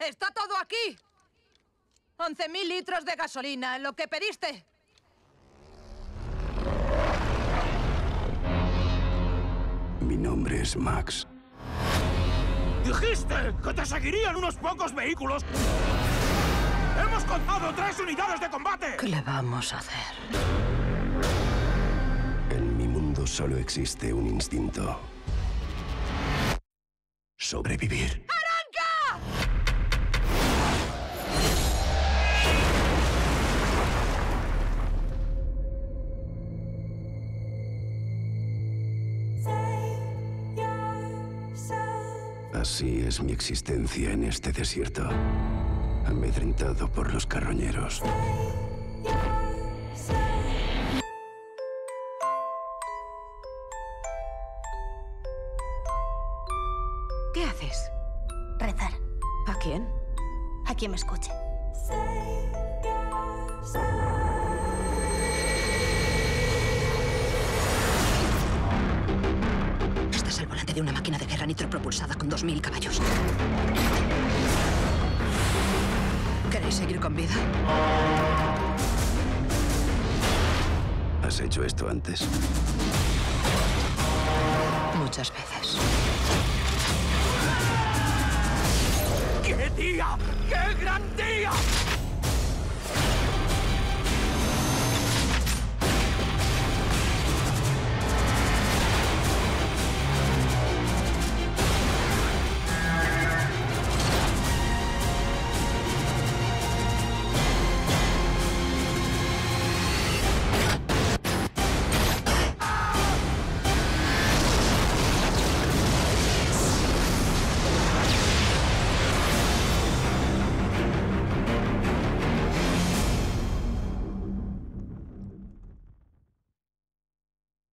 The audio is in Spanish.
¡Está todo aquí! 11.000 litros de gasolina, lo que pediste. Mi nombre es Max. ¡Dijiste que te seguirían unos pocos vehículos! ¡Hemos contado 3 unidades de combate! ¿Qué le vamos a hacer? En mi mundo solo existe un instinto. Sobrevivir. ¡Arranca! Así es mi existencia en este desierto, amedrentado por los carroñeros. ¿Qué haces? Rezar. ¿A quién? A quien me escuche. Estás al volante de una máquina de guerra nitropropulsada con 2000 caballos. ¿Queréis seguir con vida? ¿Has hecho esto antes? Muchas veces. ¡Qué día! ¡Qué gran día!